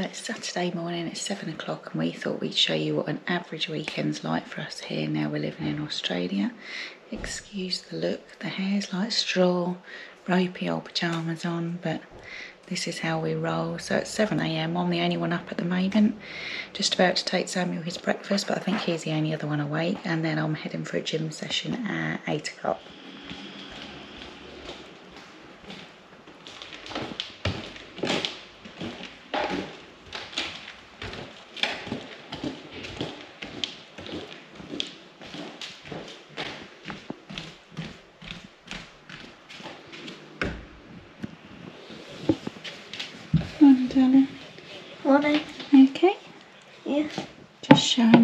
So it's Saturday morning, it's 7 o'clock, and we thought we'd show you what an average weekend's like for us here. Now we're living in Australia. Excuse the look, the hair's like straw, ropey old pyjamas on, but this is how we roll. So it's 7 a.m, I'm the only one up at the moment. Just about to take Samuel his breakfast, but I think he's the only other one awake. And then I'm heading for a gym session at 8 o'clock.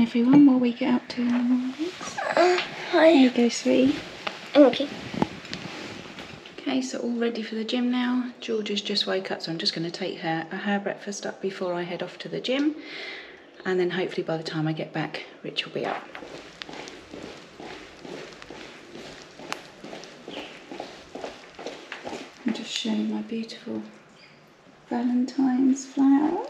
Everyone, what we get up to in the mornings. Hi. There you go, sweetie. Okay. Okay, so all ready for the gym now. Georgia's just woke up, so I'm just going to take her breakfast up before I head off to the gym, and then hopefully by the time I get back, Rich will be up. I'm just showing my beautiful Valentine's flowers.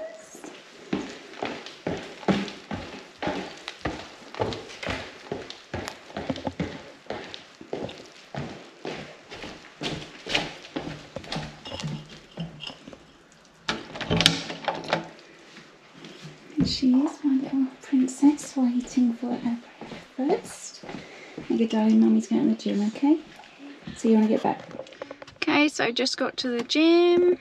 She is my little princess waiting for her breakfast. There you go, darling, mummy's going to the gym, okay? So you want to get back. Okay, so just got to the gym.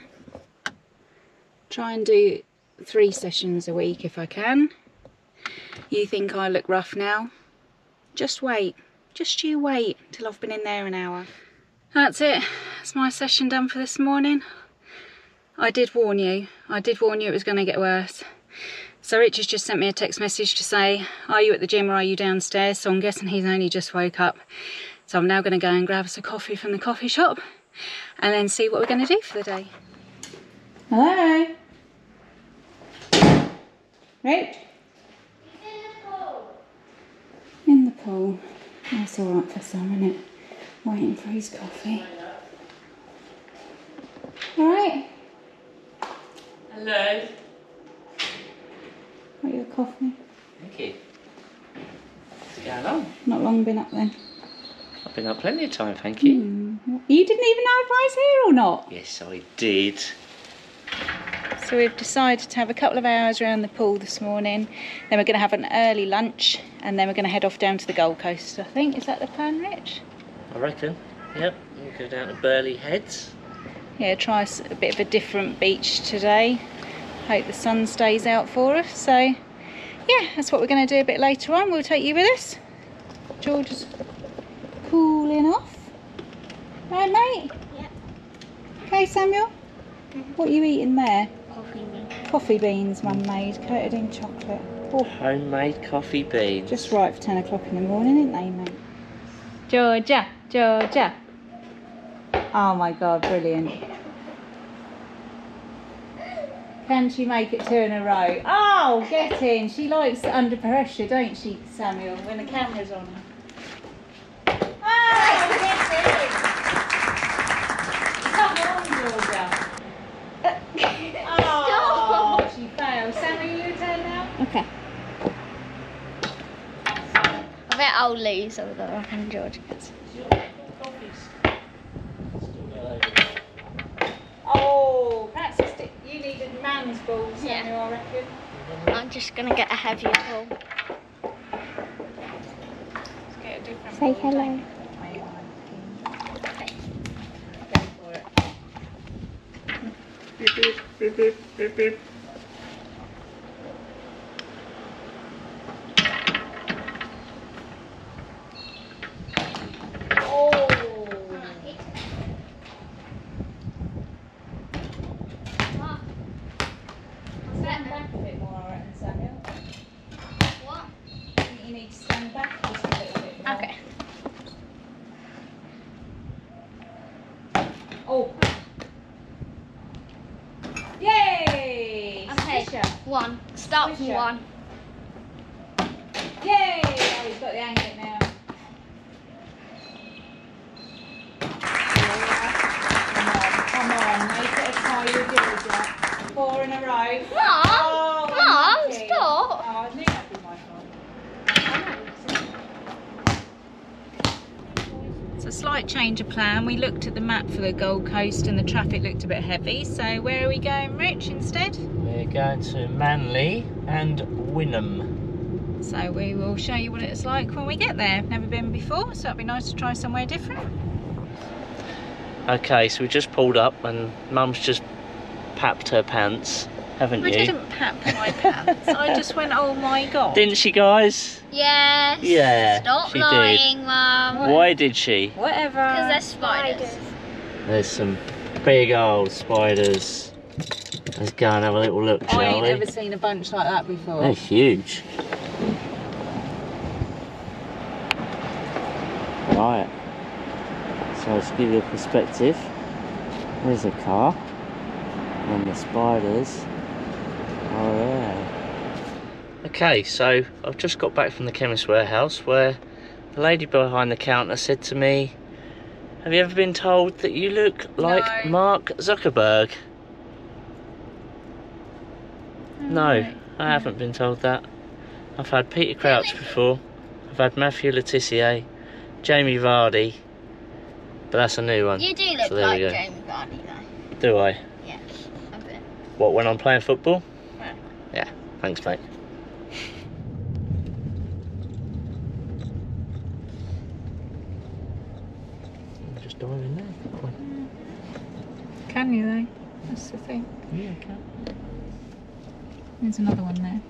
Try and do 3 sessions a week if I can. You think I look rough now? Just wait. Just you wait till I've been in there an hour. That's it. That's my session done for this morning. I did warn you. I did warn you it was going to get worse. So Rich has just sent me a text message to say, are you at the gym or are you downstairs? So I'm guessing he's only just woke up. So I'm now going to go and grab us a coffee from the coffee shop and then see what we're going to do for the day. Hello? Rich? He's in the pool. In the pool. That's all right for some, isn't it? Waiting for his coffee. All right. Hello. Got your coffee. Thank you. What's going on? Not long been up then. I've been up plenty of time, thank you. You didn't even know if I was here or not? Yes, I did. So we've decided to have a couple of hours around the pool this morning. Then we're going to have an early lunch, and then we're going to head off down to the Gold Coast, I think. Is that the plan, Rich? I reckon. Yep. We'll go down to Burley Heads. Yeah, try a bit of a different beach today. Hope the sun stays out for us. So yeah, that's what we're going to do a bit later on. We'll take you with us. George is cooling off. Right, mate? Yep. Okay, Samuel? What are you eating there? Coffee beans. Coffee beans, mum made, coated in chocolate. Oh. Homemade coffee beans. Just right for 10 o'clock in the morning, isn't they, mate? Georgia, Georgia. Oh my God, brilliant. Can she make it 2 in a row? Oh, get in. She likes under pressure, don't she, Samuel, when the camera's on her? Oh, get in. Come on, Georgia. Oh, she failed. Samuel, your turn now. Okay. I bet I'll lose, although I reckon Georgia gets it. Man's balls, yeah. Samuel, I reckon. I'm just going to get a heavier ball. Let's get a different ball. Say hello. Okay. Start from one. Yay! Oh, he's got the angle now. Come on, make it a tie with Georgia. 4 in a row. Mum, Mum, stop. Oh, I knew that'd be my fault. It's a slight change of plan. We looked at the map for the Gold Coast and the traffic looked a bit heavy. So where are we going, Rich, instead? We're going to Manly and Wynnum. So we will show you what it's like when we get there. Never been before, so it'd be nice to try somewhere different. Okay, so we just pulled up and Mum's just papped her pants, haven't you? I didn't pap my pants. I just went, oh my God. Didn't she, guys? Yes. Yeah. Stop lying, Mum. Why did she? Whatever. Because there's spiders. There's some big old spiders. Let's go and have a little look, shall we? I ain't ever seen a bunch like that before. They're huge. Right, so I'll just give you a perspective. There's a car, and the spiders are there. Okay, so I've just got back from the chemist warehouse where the lady behind the counter said to me, have you ever been told that you look like Mark Zuckerberg? No, I haven't been told that. I've had Peter Crouch before, I've had Matthew Letizia, Jamie Vardy, but that's a new one. You do look like Jamie Vardy though. Do I? Yeah, a bit. What, when I'm playing football? Yeah. Yeah, thanks mate. I'm just diving in there, can't I? Can you though? That's the thing. Yeah, I can. There's another one there.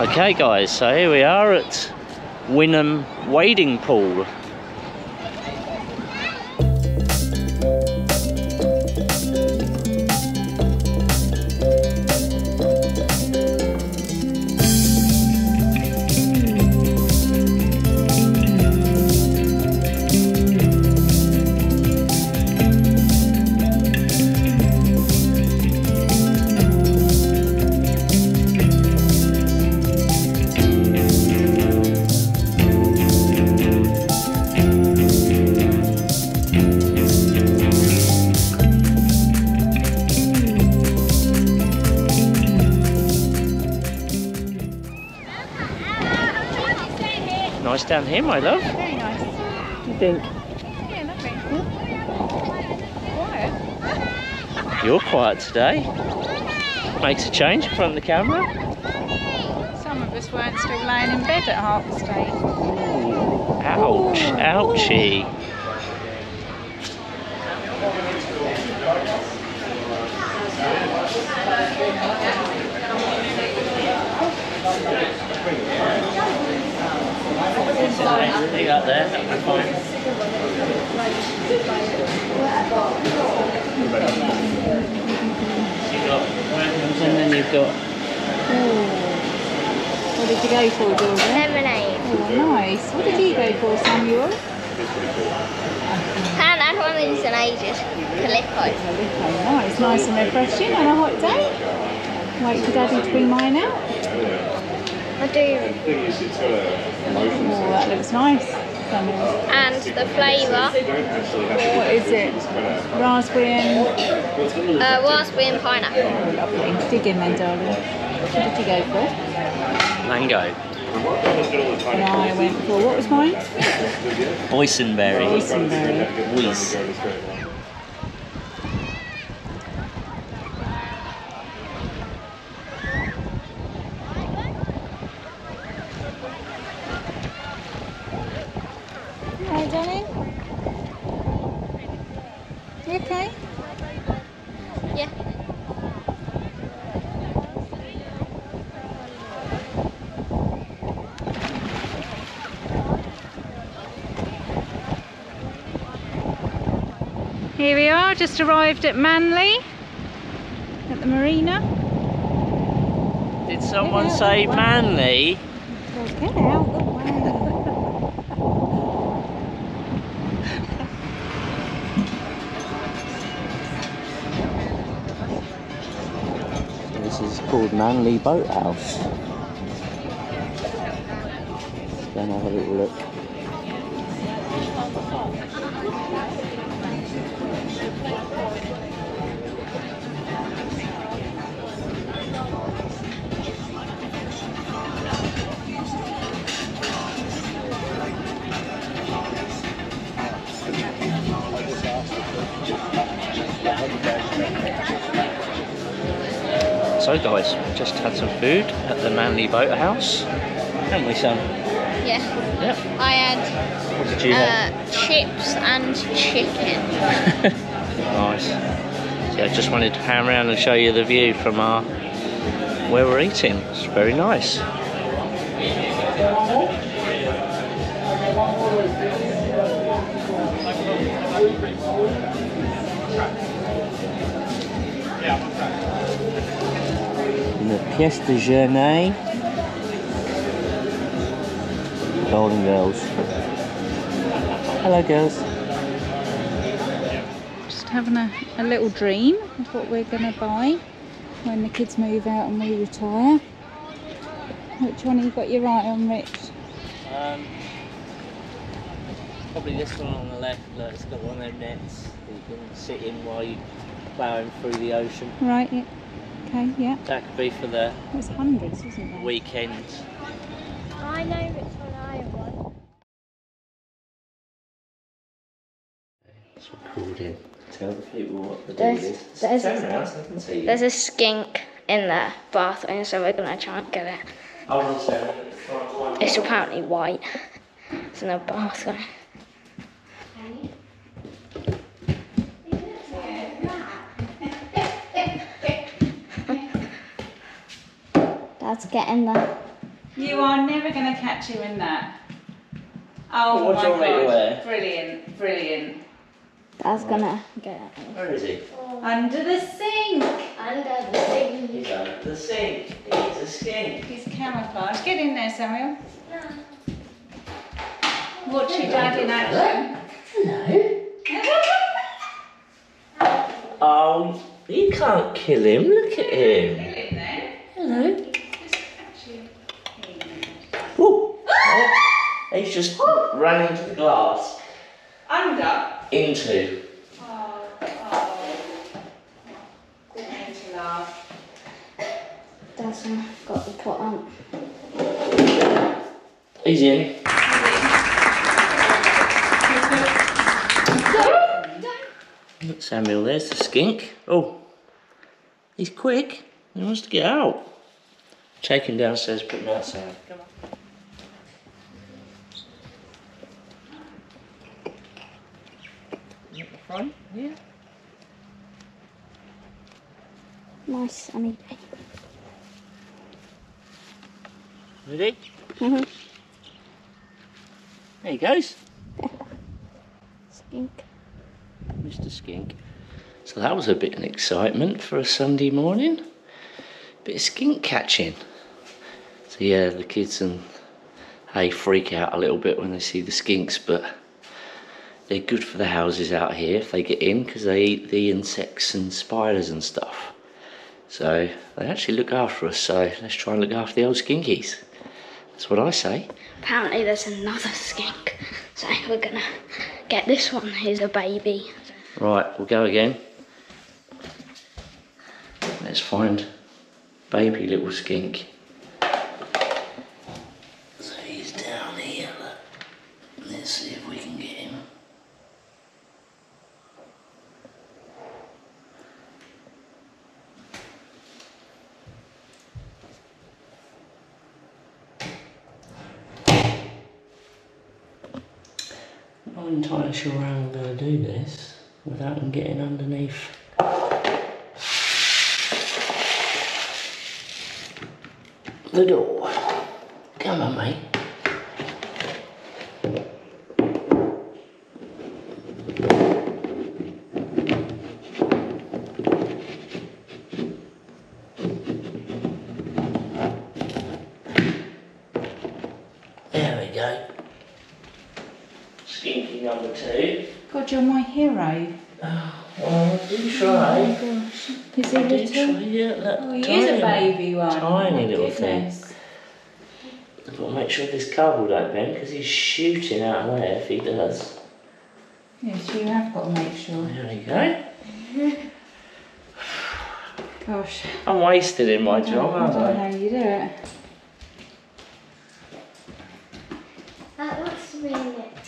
Okay guys, so here we are at Wynnum wading pool. Nice down here, my love. Very nice. What do you think? Yeah, lovely. Hmm? Quiet. You're quiet today. Makes a change in front of the camera. Some of us weren't still lying in bed at harvest day. Ouch, ouchie. Hang out there, that'll be fine. And then you've got... Ooh. What did you go for, Jordan? Lemonade. Oh, nice. What did you go for, Samuel? I haven't had one of these in ages. Calippo. Calippo, nice. Nice and refreshing on a hot day. Wait for Daddy to bring mine out. I do. Oh, that looks nice. And the flavour. What is it? Raspberry and... raspberry and pineapple. Oh, lovely. Dig in then, darling. What did you go for? Mango. And I went for... What was mine? Boysenberry. Boysenberry. Whiz. Here we are, just arrived at Manly, at the marina. Did someone say Manly? Get out the way. This is called Manly Boathouse. Let's go and have a little look. So guys, just had some food at the Manly Boathouse, haven't we, Sam? Yeah. Yeah. I had, what did you have? Chips and chicken. Nice. So I just wanted to pan around and show you the view from our, where we're eating. It's very nice. The pièce de journée, Golden Girls. Hello girls. Just having a little dream of what we're going to buy when the kids move out and we retire. Which one have you got your eye on, Rich? Probably this one on the left. Look, it's got one of those nets that you can sit in while you're ploughing through the ocean. Right, yeah. Okay, yeah. That could be for the, it was hundreds, wasn't it? Weekend. I know which one I want. That's what called in. Tell the people what the deal is. There's a skink in the bathroom, so we're gonna try and get it. I want to. It's apparently white. It's in the bathroom. Let's get in there. You are never going to catch him in that. Oh, what my God. Brilliant, brilliant. That's right. Gonna get out. Where is he? Under the sink. Under the sink. He's under the sink. He's a skink. He's camouflaged. Get in there, Samuel. No. Watch your dad in action. Hello. Oh, you can't kill him. Look at him. Kill him then. Hello. He's just ran into the glass. Under? Into. Oh, oh. Good need to laugh. That's one I've got to put on. He's in. Look, Samuel, there's the skink. Oh, he's quick. He wants to get out. Take him downstairs, put him outside. Come on. Front here. Nice sunny day. Ready? Mm-hmm. There he goes. Skink. Mr. Skink. So that was a bit of excitement for a Sunday morning. Bit of skink catching. So yeah, the kids and they freak out a little bit when they see the skinks, but they're good for the houses out here if they get in, because they eat the insects and spiders and stuff. So they actually look after us, so let's try and look after the old skinkies. That's what I say. Apparently there's another skink, so we're gonna get this one. He's a baby. Right, we'll go again. Let's find baby little skink. So he's down here. Let's see if we can get him. I'm not entirely sure how I'm going to do this without him getting underneath. The door. Come on, mate. There we go. Skinky number two. God, you're my hero. Oh, well, I do try. Oh my gosh. Is he little? Try, yeah, that oh, he is a baby one. Tiny little goodness. Thing. I've got to make sure this cardboard don't bend, because he's shooting out of there if he does. Yes, you have got to make sure. There we go. Gosh. I'm wasted in my job, aren't I? I don't know how you do it. That looks really good.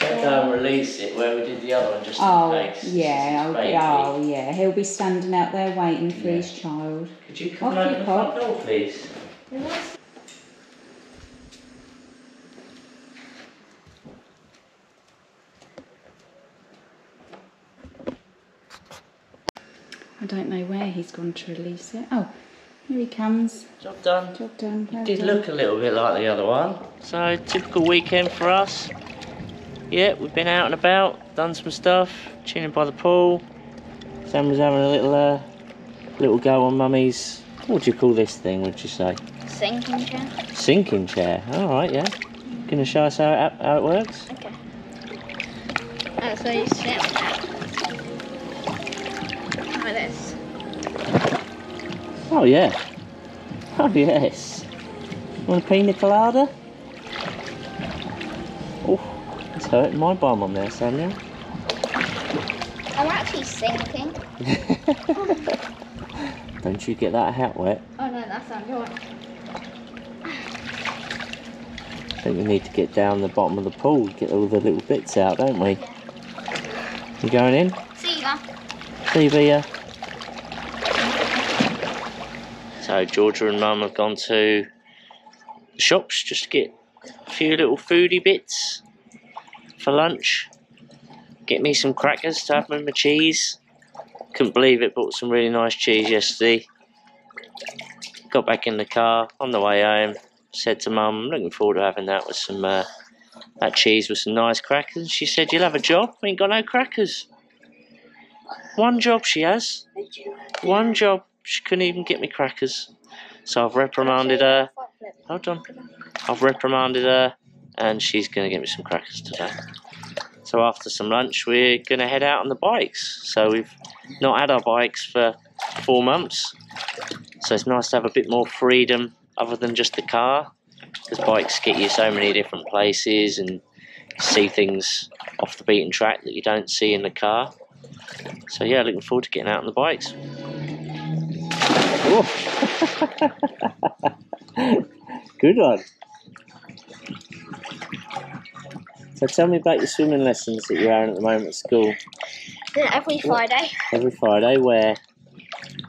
They'll release it where we did the other one, just in case. Yeah, he'll be standing out there waiting for his child. Could you come open the front door, please? Yes. I don't know where he's gone to release it. Oh, here he comes. Job done. Job done. It did look a little bit like the other one. So, typical weekend for us. Yeah, we've been out and about, done some stuff, chilling by the pool. Sam was having a little go on Mummy's, what do you call this thing, would you say? Sinking chair. Sinking chair, alright, yeah. Gonna show us how it works? Okay. Oh, so you sit like this. Oh, yeah. Oh, yes. Want a pina colada? Oh. It's hurting my bum on there, Samuel. I'm actually sinking. Don't you get that hat wet? Oh no, that's not good. I think we need to get down the bottom of the pool to get all the little bits out, don't we? Yeah. You going in? See ya. See ya. So Georgia and Mum have gone to the shops just to get a few little foodie bits for lunch. Get me some crackers to have with my cheese. Couldn't believe it, bought some really nice cheese yesterday. Got back in the car on the way home, said to Mum, I'm looking forward to having that with some that cheese with some nice crackers. She said, you'll have a job, we ain't got no crackers. One job she has, one job, she couldn't even get me crackers. So I've reprimanded her, hold on, I've reprimanded her, and she's going to get me some crackers today. So after some lunch, we're going to head out on the bikes. So we've not had our bikes for 4 months. So it's nice to have a bit more freedom other than just the car, because bikes get you so many different places and see things off the beaten track that you don't see in the car. So yeah, looking forward to getting out on the bikes. Good one. So tell me about your swimming lessons that you're having at the moment at school. Every Friday. Every Friday, where?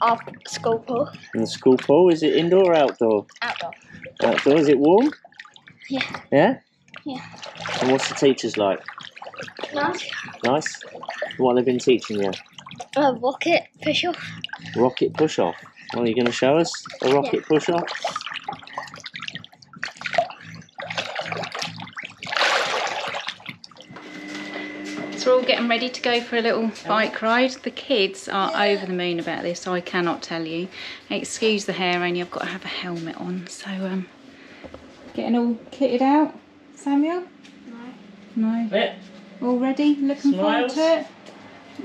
Our school pool. In the school pool? Is it indoor or outdoor? Outdoor. Outdoor, is it warm? Yeah. Yeah? Yeah. And what's the teachers like? Nice. Nice? What have they been teaching you? A rocket push-off. Rocket push-off? Well, are you going to show us a rocket push-off? We're all getting ready to go for a little bike ride. The kids are over the moon about this, I cannot tell you. Excuse the hair, only I've got to have a helmet on. So, getting all kitted out, Samuel? No. No? Yeah. All ready? Looking forward to it?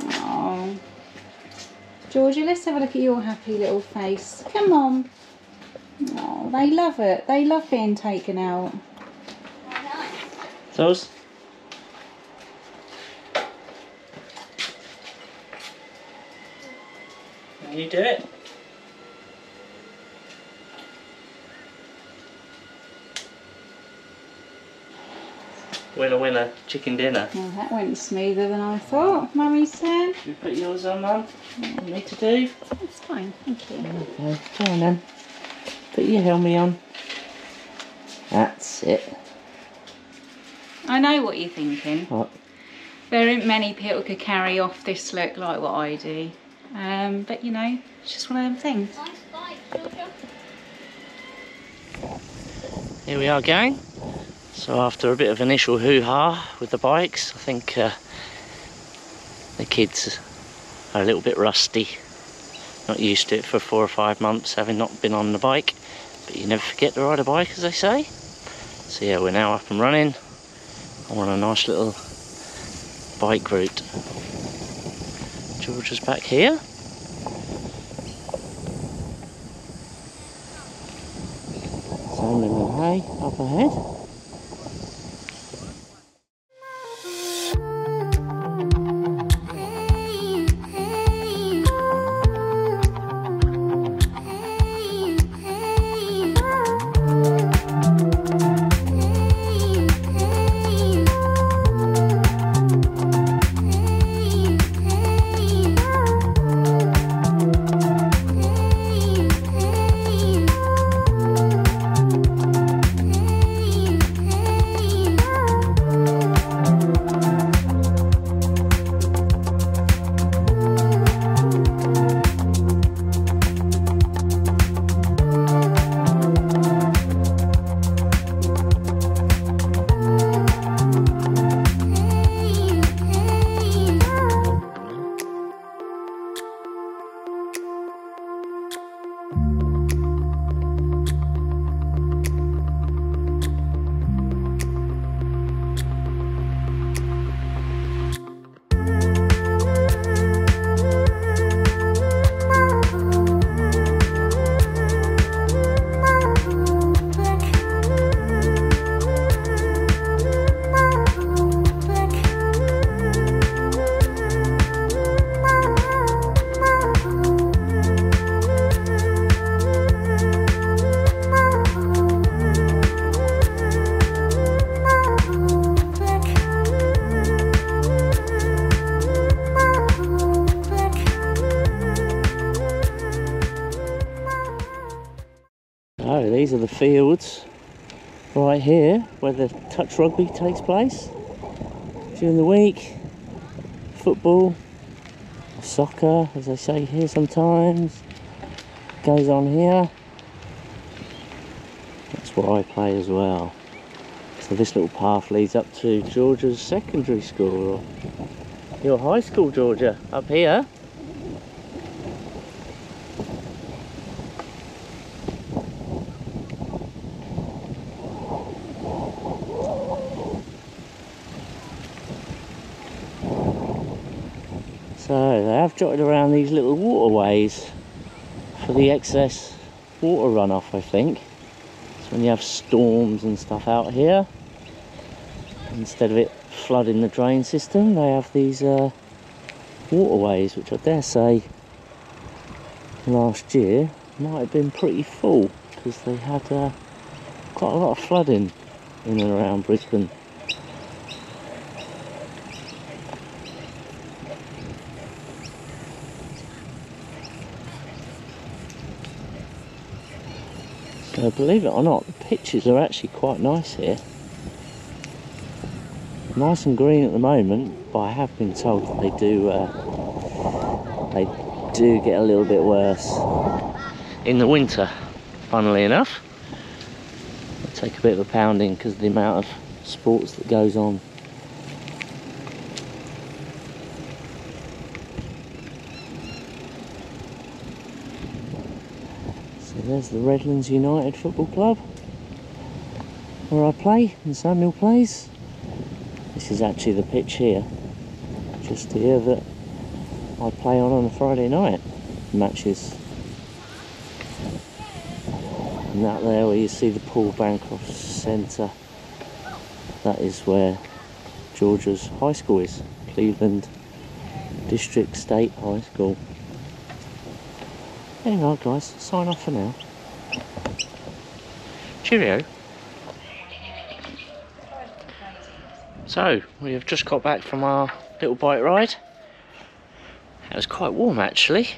Oh. Georgia, let's have a look at your happy little face. Come on. Oh, they love it. They love being taken out. So. Can you do it? Winner, winner, chicken dinner. Well, that went smoother than I thought, Mummy's turn. Should we put yours on, Mum? What do you need to do? It's fine, thank you. Okay, go on then. Put your helmet on. That's it. I know what you're thinking. What? There aren't many people who could carry off this look like what I do. But you know, it's just one of them things. Nice bike, Georgia. Here we are, gang. So after a bit of initial hoo-ha with the bikes, I think the kids are a little bit rusty. Not used to it for 4 or 5 months, having not been on the bike. But you never forget to ride a bike, as they say. So yeah, we're now up and running. I'm on a nice little bike route. Georgia's back here. Sounding the hay up ahead. So these are the fields right here where the touch rugby takes place during the week. Football, soccer, as they say here sometimes, goes on here. That's where I play as well. So this little path leads up to Georgia's secondary school, or your high school, Georgia, up here. So they have jotted around these little waterways for the excess water runoff, I think. So when you have storms and stuff out here, instead of it flooding the drain system, they have these waterways, which I dare say last year might have been pretty full because they had quite a lot of flooding in and around Brisbane. So believe it or not, the pitches are actually quite nice here. Nice and green at the moment, but I have been told that they do get a little bit worse in the winter, funnily enough. They take a bit of a pounding because of the amount of sports that goes on. There's the Redlands United Football Club, where I play and Samuel plays. This is actually the pitch here, just here, that I play on a Friday night matches. And that there where you see the Paul Bancroft Center, that is where Georgia's high school is, Cleveland District State High School. Anyway guys, sign off for now. Cheerio. So, we have just got back from our little bike ride. It was quite warm actually.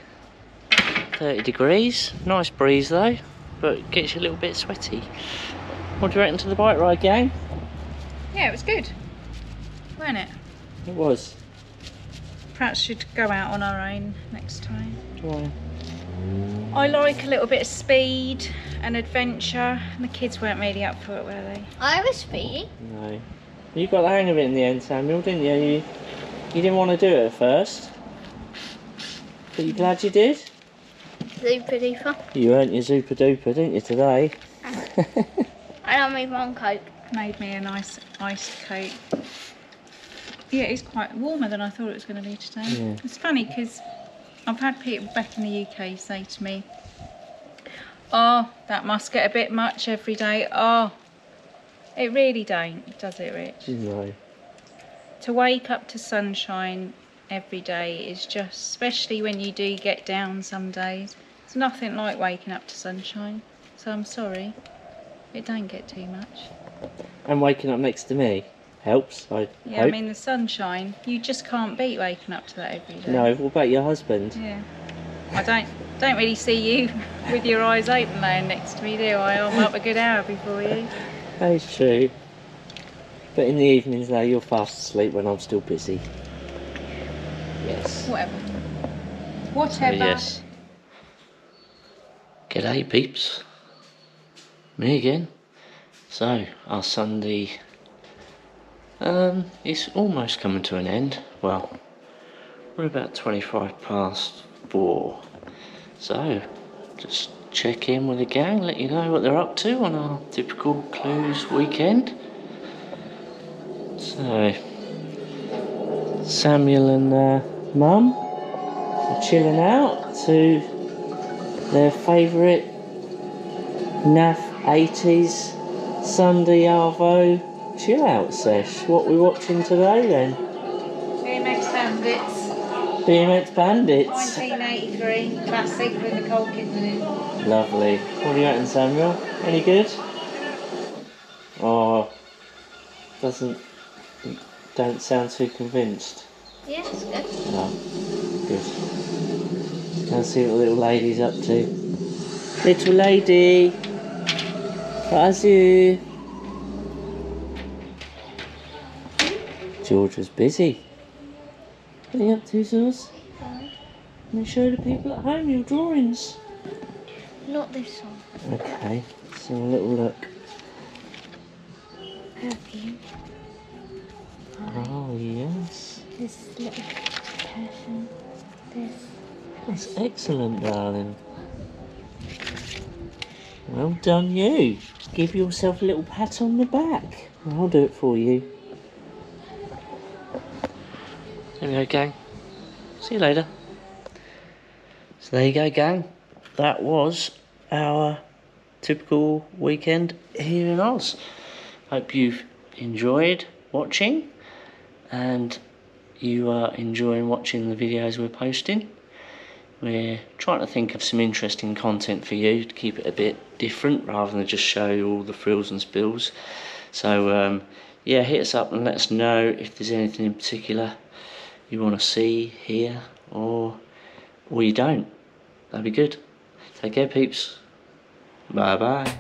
30 degrees, nice breeze though, but gets you a little bit sweaty. What do you reckon to the bike ride, gang? Yeah, it was good, weren't it? It was. Perhaps we'd go out on our own next time. Why? I like a little bit of speed and adventure, and the kids weren't really up for it, were they? I was speedy. No. You got the hang of it in the end, Samuel, didn't you? You didn't want to do it at first. But you glad you did? Zooper duper. You earned your zooper duper, didn't you, today? I don't need one coat. Made me a nice iced coat. Yeah, it's quite warmer than I thought it was going to be today. Yeah. It's funny because I've had people back in the UK say to me, oh, that must get a bit much every day. Oh, it really don't, does it, Rich? No. To wake up to sunshine every day is just, especially when you do get down some days, it's nothing like waking up to sunshine. So I'm sorry, it don't get too much. And waking up next to me helps, I hope. I mean, the sunshine, you just can't beat waking up to that every day. No, what about your husband? Yeah. I don't really see you with your eyes open laying next to me, do I? I'm up a good hour before you. That is true. But in the evenings now, you're fast asleep when I'm still busy. Yes. Whatever. So, yes. G'day, peeps. Me again. So, our Sunday it's almost coming to an end. Well, we're about 4:25, so just check in with the gang, let you know what they're up to on our typical Clewsos weekend. So Samuel and Mum are chilling out to their favourite NAF 80s Sunday Arvo chill out sesh. What are we watching today then? BMX Bandits. BMX Bandits. 1983 classic with Nicole Kidman. Lovely. What do you reckon, Samuel? Any good? Oh, don't sound too convinced. Yeah, it's good. No, good. Let's see what the little lady's up to. Little lady. Fazzy. George was busy. What are you up to, Zoz? Can you show the people at home your drawings? Not this one. Okay, let's have a little look. Perfume. Oh, yes. This little person. This. That's excellent, darling. Well done, you. Give yourself a little pat on the back. I'll do it for you. There we go, gang. See you later. So there you go, gang. That was our typical weekend here in Oz. Hope you've enjoyed watching and you are enjoying watching the videos we're posting. We're trying to think of some interesting content for you to keep it a bit different rather than just show you all the frills and spills. So yeah, hit us up and let us know if there's anything in particular you want to see, hear, or you don't. That'd be good. Take care, peeps. Bye bye.